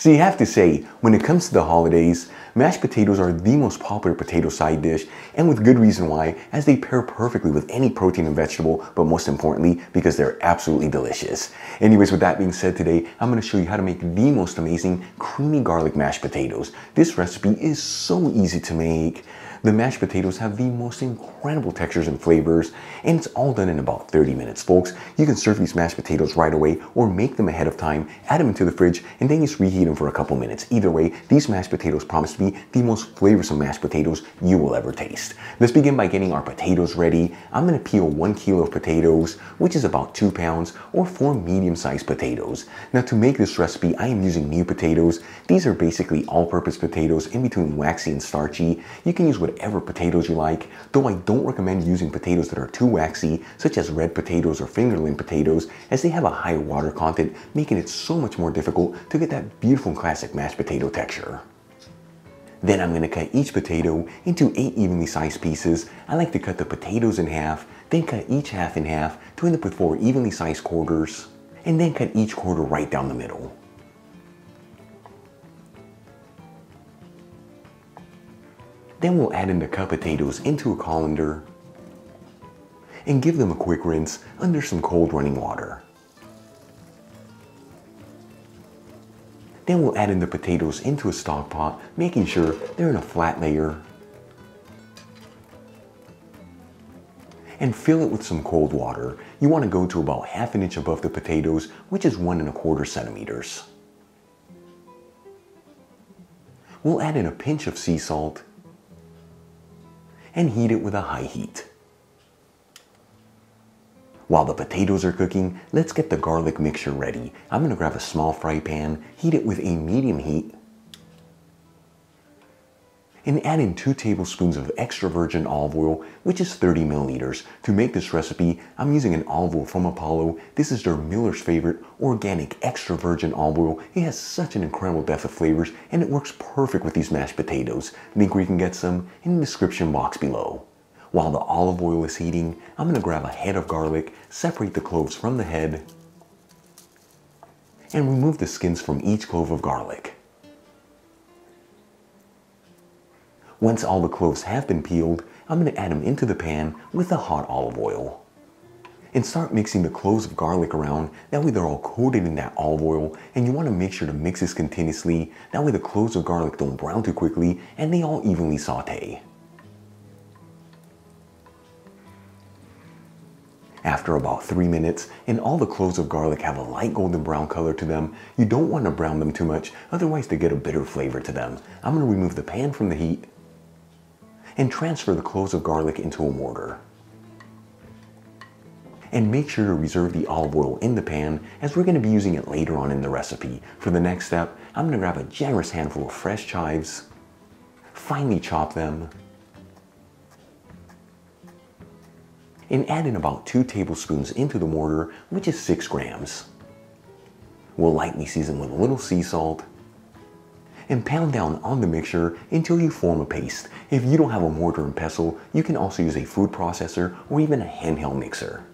So you have to say, when it comes to the holidays, mashed potatoes are the most popular potato side dish, and with good reason why, as they pair perfectly with any protein and vegetable, but most importantly, because they're absolutely delicious. Anyways, with that being said, today, I'm going to show you how to make the most amazing creamy garlic mashed potatoes. This recipe is so easy to make. The mashed potatoes have the most incredible textures and flavors, and it's all done in about 30 minutes, folks. You can serve these mashed potatoes right away or make them ahead of time, add them into the fridge, and then just reheat them for a couple minutes. Either way, these mashed potatoes promise to be the most flavorsome mashed potatoes you will ever taste. Let's begin by getting our potatoes ready. I'm going to peel 1 kilo of potatoes, which is about 2 pounds, or 4 medium-sized potatoes. Now, to make this recipe, I am using new potatoes. These are basically all-purpose potatoes in between waxy and starchy. You can use whatever potatoes you like, though I don't recommend using potatoes that are too waxy, such as red potatoes or fingerling potatoes, as they have a high water content, making it so much more difficult to get that beautiful classic mashed potato texture. Then I'm going to cut each potato into 8 evenly sized pieces. I like to cut the potatoes in half, then cut each half in half to end up with 4 evenly sized quarters, and then cut each quarter right down the middle. Then we'll add in the cut potatoes into a colander and give them a quick rinse under some cold running water. Then we'll add in the potatoes into a stock pot, making sure they're in a flat layer, and fill it with some cold water. You want to go to about 1/2 inch above the potatoes, which is 1 1/4 centimeters. We'll add in a pinch of sea salt and heat it with a high heat. While the potatoes are cooking, let's get the garlic mixture ready. I'm going to grab a small fry pan, heat it with a medium heat, and add in 2 tablespoons of extra virgin olive oil, which is 30 milliliters. To make this recipe, I'm using an olive oil from Apollo. This is their Miller's favorite organic extra virgin olive oil. It has such an incredible depth of flavors, and it works perfect with these mashed potatoes. Link where you can get some in the description box below. While the olive oil is heating, I'm going to grab a head of garlic, separate the cloves from the head, and remove the skins from each clove of garlic. Once all the cloves have been peeled, I'm going to add them into the pan with the hot olive oil and start mixing the cloves of garlic around. That way they're all coated in that olive oil, and you want to make sure to mix this continuously. That way the cloves of garlic don't brown too quickly and they all evenly saute. After about 3 minutes, and all the cloves of garlic have a light golden brown color to them, you don't want to brown them too much, otherwise they get a bitter flavor to them. I'm going to remove the pan from the heat and transfer the cloves of garlic into a mortar. And make sure to reserve the olive oil in the pan, as we're going to be using it later on in the recipe. For the next step, I'm going to grab a generous handful of fresh chives, finely chop them, and add in about 2 tablespoons into the mortar, which is 6 grams. We'll lightly season with a little sea salt and pound down on the mixture until you form a paste. If you don't have a mortar and pestle, you can also use a food processor or even a handheld mixer.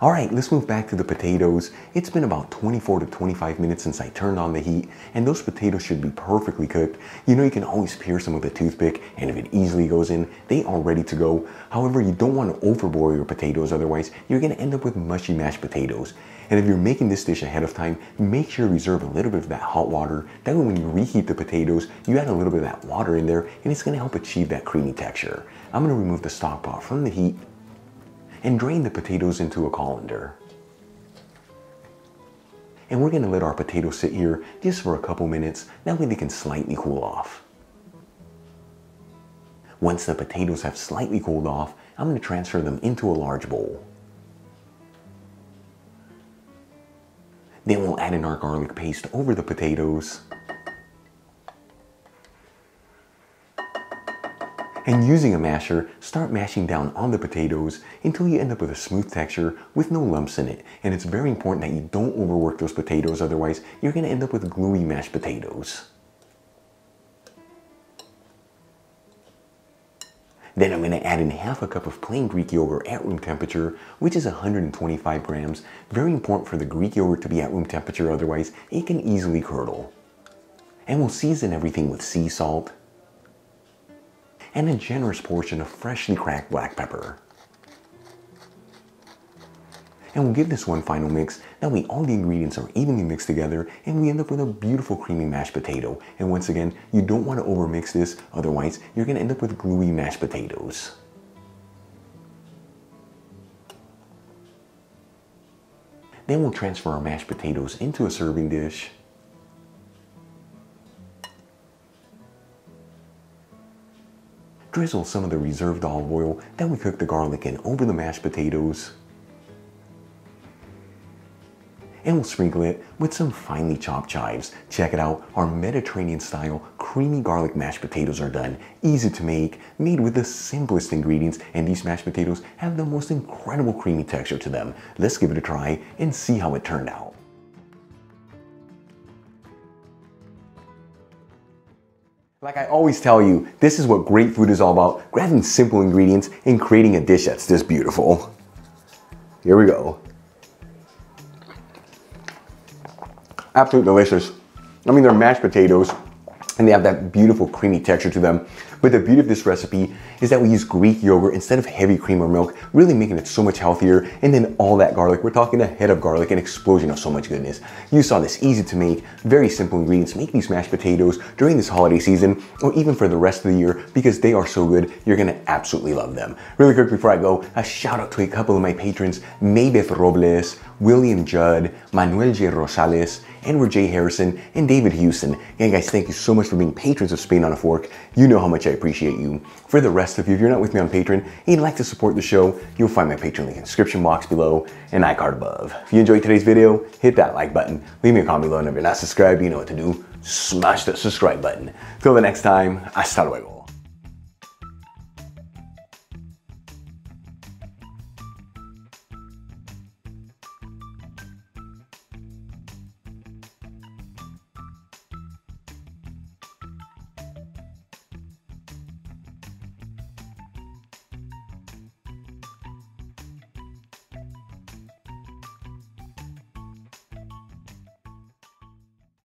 All right, let's move back to the potatoes. It's been about 24 to 25 minutes since I turned on the heat, and those potatoes should be perfectly cooked. You know, you can always pierce them with a toothpick, and if it easily goes in, they are ready to go. However, you don't want to overboil your potatoes, otherwise you're going to end up with mushy mashed potatoes. And if you're making this dish ahead of time, make sure to reserve a little bit of that hot water. That way when you reheat the potatoes, you add a little bit of that water in there, and it's going to help achieve that creamy texture. I'm going to remove the stock pot from the heat and drain the potatoes into a colander. And we're going to let our potatoes sit here just for a couple minutes, that way they can slightly cool off. Once the potatoes have slightly cooled off, I'm going to transfer them into a large bowl. Then we'll add in our garlic paste over the potatoes, and using a masher, start mashing down on the potatoes until you end up with a smooth texture with no lumps in it. And it's very important that you don't overwork those potatoes, otherwise you're going to end up with gluey mashed potatoes. Then I'm gonna add in half a cup of plain Greek yogurt at room temperature, which is 125 grams. Very important for the Greek yogurt to be at room temperature, otherwise it can easily curdle. And we'll season everything with sea salt and a generous portion of freshly cracked black pepper. And we'll give this one final mix. That way all the ingredients are evenly mixed together and we end up with a beautiful creamy mashed potato. And once again, you don't want to overmix this, otherwise you're going to end up with gluey mashed potatoes. Then we'll transfer our mashed potatoes into a serving dish. Drizzle some of the reserved olive oil that we cooked the garlic in over the mashed potatoes. And we'll sprinkle it with some finely chopped chives. Check it out, our Mediterranean style creamy garlic mashed potatoes are done. Easy to make, made with the simplest ingredients, and these mashed potatoes have the most incredible creamy texture to them. Let's give it a try and see how it turned out. Like I always tell you, this is what great food is all about, grabbing simple ingredients and creating a dish that's this beautiful. Here we go. Absolutely delicious. I mean, they're mashed potatoes and they have that beautiful creamy texture to them. But the beauty of this recipe is that we use Greek yogurt instead of heavy cream or milk, really making it so much healthier. And then all that garlic, we're talking a head of garlic, an explosion of so much goodness. You saw this, easy to make, very simple ingredients. Make these mashed potatoes during this holiday season or even for the rest of the year because they are so good, you're gonna absolutely love them. Really quick before I go, a shout out to a couple of my patrons, Maybeth Robles, William Judd, Manuel J. Rosales, Edward J. Harrison, and David Houston. And guys, thank you so much for being patrons of Spain on a Fork. You know how much I appreciate you. For the rest of you, if you're not with me on Patreon and you'd like to support the show, you'll find my Patreon link in the description box below and iCard above. If you enjoyed today's video, hit that like button. Leave me a comment below, and if you're not subscribed, you know what to do. Smash that subscribe button. Till the next time, hasta luego.